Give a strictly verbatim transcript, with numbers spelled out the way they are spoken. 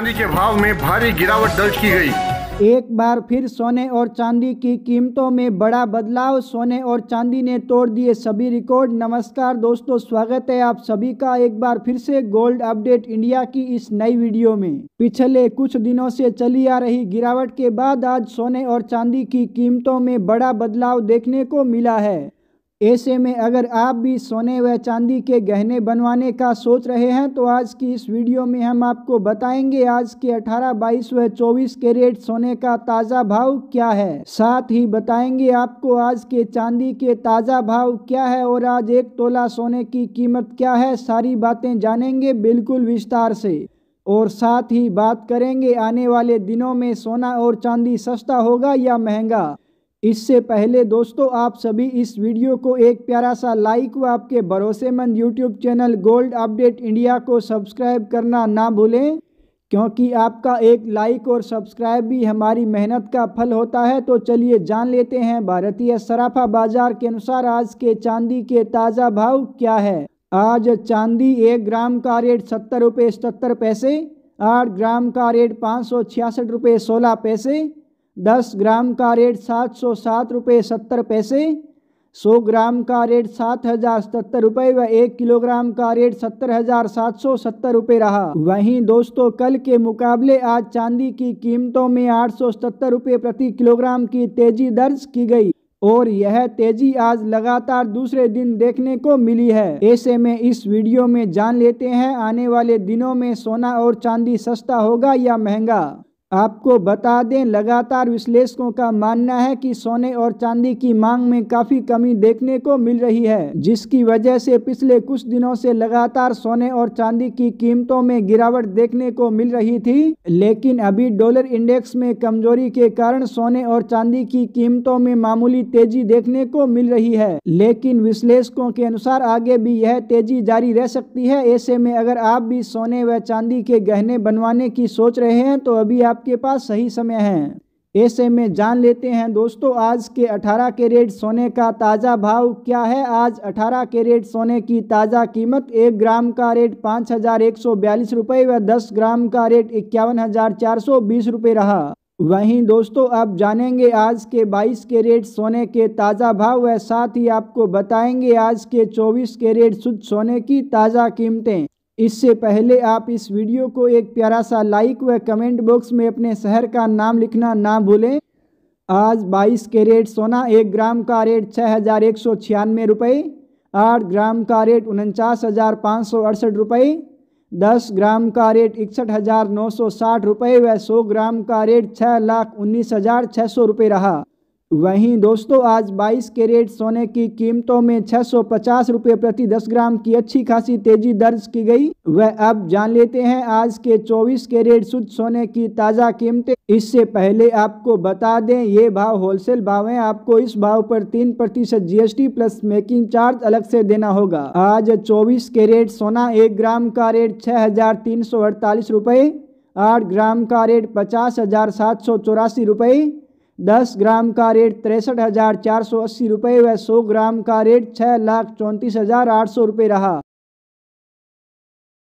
चांदी के भाव में भारी गिरावट दर्ज की गई। एक बार फिर सोने और चांदी की कीमतों में बड़ा बदलाव, सोने और चांदी ने तोड़ दिए सभी रिकॉर्ड। नमस्कार दोस्तों, स्वागत है आप सभी का एक बार फिर से गोल्ड अपडेट इंडिया की इस नई वीडियो में। पिछले कुछ दिनों से चली आ रही गिरावट के बाद आज सोने और चांदी की कीमतों में बड़ा बदलाव देखने को मिला है। ऐसे में अगर आप भी सोने व चांदी के गहने बनवाने का सोच रहे हैं तो आज की इस वीडियो में हम आपको बताएंगे आज के अठारह, बाईस व चौबीस कैरेट सोने का ताज़ा भाव क्या है। साथ ही बताएंगे आपको आज के चांदी के ताज़ा भाव क्या है और आज एक तोला सोने की कीमत क्या है। सारी बातें जानेंगे बिल्कुल विस्तार से और साथ ही बात करेंगे आने वाले दिनों में सोना और चांदी सस्ता होगा या महंगा। इससे पहले दोस्तों आप सभी इस वीडियो को एक प्यारा सा लाइक व आपके भरोसेमंद YouTube channel gold update India को सब्सक्राइब करना ना भूलें, क्योंकि आपका एक लाइक और सब्सक्राइब भी हमारी मेहनत का फल होता है। तो चलिए जान लेते हैं भारतीय सराफा बाजार के अनुसार आज के चांदी के ताज़ा भाव क्या है। आज चांदी एक ग्राम का रेट सत्तर रुपये सतहत्तर पैसे, आठ ग्राम का रेट पाँच सौ छियासठ रुपये सोलह पैसे, दस ग्राम का रेट सात सौ सात रुपये सत्तर पैसे, सौ ग्राम का रेट सात हज़ार सतहत्तर रुपये व एक किलोग्राम का रेट सत्तर हज़ार सात सौ सत्तर रुपये रहा। वहीं दोस्तों कल के मुकाबले आज चांदी की कीमतों में आठ सौ सतहत्तर रुपये प्रति किलोग्राम की तेजी दर्ज की गई और यह तेजी आज लगातार दूसरे दिन देखने को मिली है। ऐसे में इस वीडियो में जान लेते हैं आने वाले दिनों में सोना और चांदी सस्ता होगा या महंगा। आपको बता दें लगातार विश्लेषकों का मानना है कि सोने और चांदी की मांग में काफ़ी कमी देखने को मिल रही है, जिसकी वजह से पिछले कुछ दिनों से लगातार सोने और चांदी की कीमतों में गिरावट देखने को मिल रही थी। लेकिन अभी डॉलर इंडेक्स में कमजोरी के कारण सोने और चांदी की कीमतों में मामूली तेजी देखने को मिल रही है, लेकिन विश्लेषकों के अनुसार आगे भी यह तेजी जारी रह सकती है। ऐसे में अगर आप भी सोने व चांदी के गहने बनवाने की सोच रहे हैं तो अभी आपके पास सही समय है। ऐसे में जान लेते हैं दोस्तों आज के अठारह कैरेट सोने का ताज़ा भाव क्या है। आज अठारह कैरेट सोने की ताज़ा कीमत एक ग्राम का रेट पाँच हज़ार एक सौ बयालीस रुपये व दस ग्राम का रेट इक्यावन हज़ार चार सौ बीस रुपये रहा। वहीं दोस्तों अब जानेंगे आज के बाईस कैरेट सोने के ताज़ा भाव व साथ ही आपको बताएंगे आज के चौबीस कैरेट शुद्ध सोने की ताज़ा कीमतें। इससे पहले आप इस वीडियो को एक प्यारा सा लाइक व कमेंट बॉक्स में अपने शहर का नाम लिखना ना भूलें। आज बाईस कैरेट सोना एक ग्राम का रेट छः हज़ार एक सौ छियानवे रुपये, आठ ग्राम का रेट उनचास हज़ार पाँच सौ अड़सठ रुपये, दस ग्राम का रेट इकसठ हज़ार नौ सौ साठ रुपये व सौ ग्राम का रेट छः लाख उन्नीस हज़ार छः सौ रुपये रहा। वहीं दोस्तों आज बाईस कैरेट सोने की कीमतों में छः सौ पचास रुपये प्रति दस ग्राम की अच्छी खासी तेजी दर्ज की गई। वह अब जान लेते हैं आज के चौबीस कैरेट शुद्ध सोने की ताज़ा कीमतें। इससे पहले आपको बता दें ये भाव होलसेल भाव हैं, आपको इस भाव पर तीन प्रतिशत जीएसटी प्लस मेकिंग चार्ज अलग से देना होगा। आज चौबीस कैरेट सोना एक ग्राम का रेट छः हज़ार तीन सौ अड़तालीस रुपये, आठ ग्राम का रेट पचास हज़ार सात सौ चौरासी रुपये, दस ग्राम का रेट तिरसठ हज़ार चार सौ अस्सी रुपये व सौ ग्राम का रेट छः लाख चौंतीस हज़ार आठ सौ रुपये रहा।